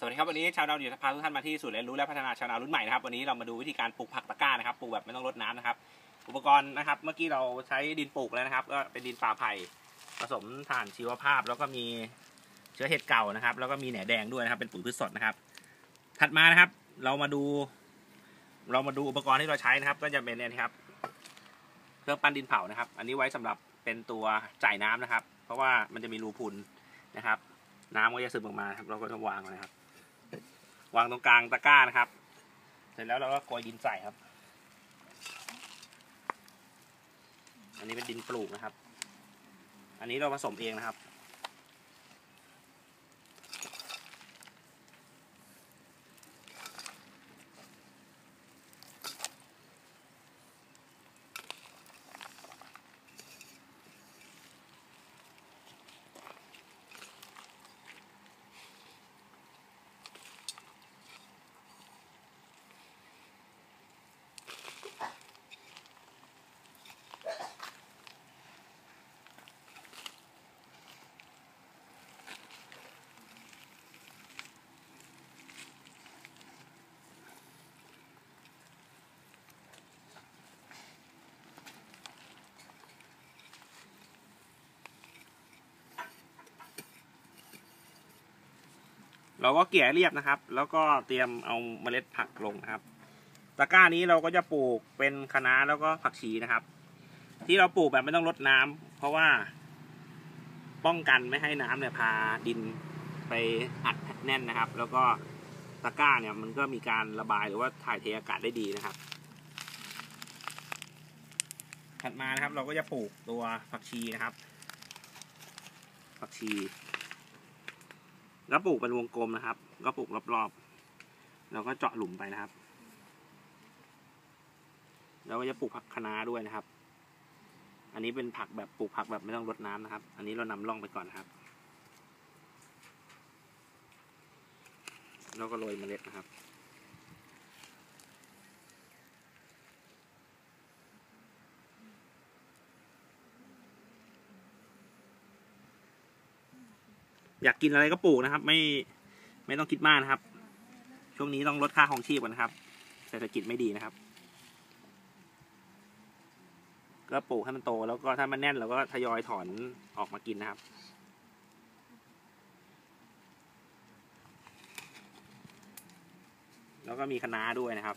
สวัสดีครับวันนี้ชาวดาวเดือดพาทุกท่านมาที่ศูนย์เรียนรู้และพัฒนาชาวนารุ่นใหม่นะครับวันนี้เรามาดูวิธีการปลูกผักตะกร้านะครับปลูกแบบไม่ต้องรดน้ำนะครับอุปกรณ์นะครับเมื่อกี้เราใช้ดินปลูกแล้วนะครับก็เป็นดินป่าไผ่ผสมถ่านชีวภาพแล้วก็มีเชื้อเห็ดเก่านะครับแล้วก็มีแหน่แดงด้วยนะครับเป็นปุ๋ยพืชสดนะครับถัดมานะครับเรามาดูอุปกรณ์ที่เราใช้นะครับก็จะเป็นเนี่ยครับเครื่องปั้นดินเผานะครับอันนี้ไว้สำหรับเป็นตัวจ่ายน้ำนะครับเพราะว่ามันจะมีรูพุนนะครับน้ำก็จะซึมออกมาครับเราก็จะวางนะครับวางตรงกลางตะกร้านะครับเสร็จแล้วเราก็โกยดินใส่ครับอันนี้เป็นดินปลูกนะครับอันนี้เราผสมเองนะครับเราก็เกลี่ยเรียบนะครับแล้วก็เตรียมเอาเมล็ดผักลงนะครับตะกร้านี้เราก็จะปลูกเป็นคะน้าแล้วก็ผักชีนะครับที่เราปลูกแบบไม่ต้องรดน้ำเพราะว่าป้องกันไม่ให้น้ำเนี่ยพาดินไปอัดแน่นนะครับแล้วก็ตะกร้าเนี่ยมันก็มีการระบายหรือว่าถ่ายเทอากาศได้ดีนะครับถัดมานะครับเราก็จะปลูกตัวผักชีนะครับผักชีก็ปลูกเป็นวงกลมนะครับก็ปลูกรอบๆแล้วก็เจาะหลุมไปนะครับแล้วก็จะปลูกผักคะน้าด้วยนะครับอันนี้เป็นผักแบบปลูกผักแบบไม่ต้องรดน้ำนะครับอันนี้เรานำร่องไปก่อนนะครับแล้วก็โรยเมล็ดนะครับอยากกินอะไรก็ปลูกนะครับไม่ต้องคิดมากนะครับช่วงนี้ต้องลดค่าของชีพก่อนนะครับเศรษฐกิจไม่ดีนะครับก็ปลูกให้มันโตแล้วก็ถ้ามันแน่นเราก็ทยอยถอนออกมากินนะครับแล้วก็มีคะน้าด้วยนะครับ